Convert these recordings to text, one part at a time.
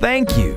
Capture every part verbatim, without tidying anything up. Thank you.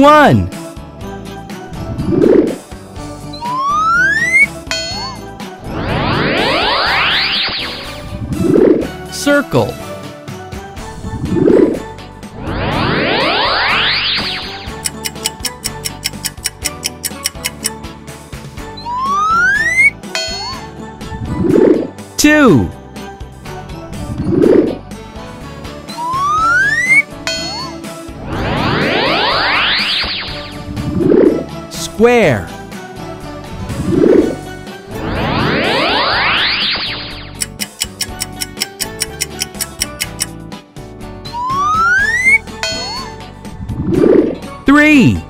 one. Circle. Two. Square. Three.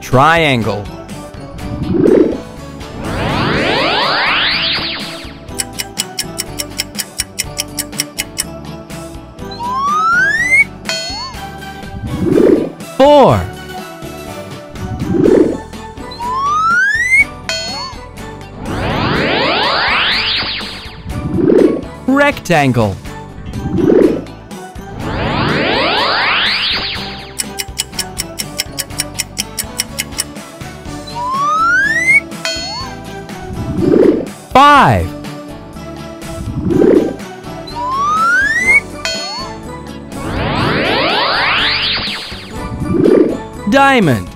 Triangle. Four. Rectangle. Five. Diamond.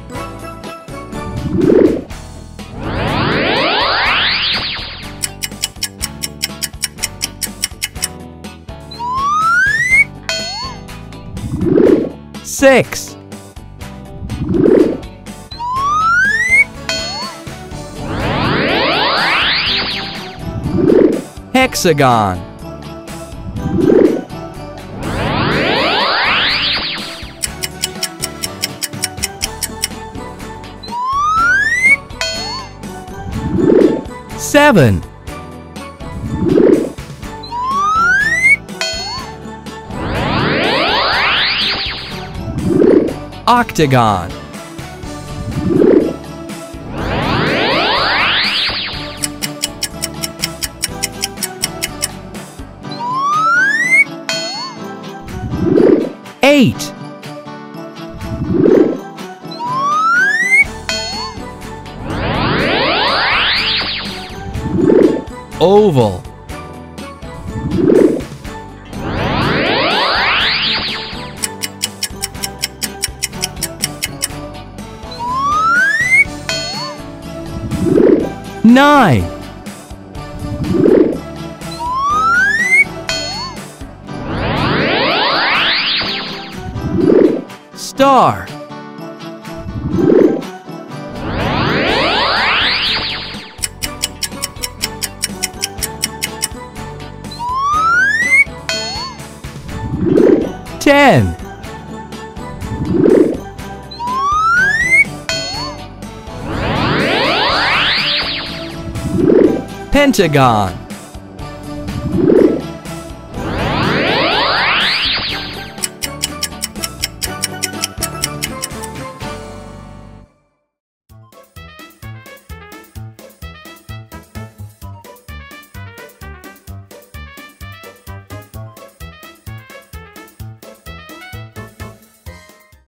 Six. Hexagon. Seven. Octagon. Eight. Oval. Nine. Star. Ten. Pentagon.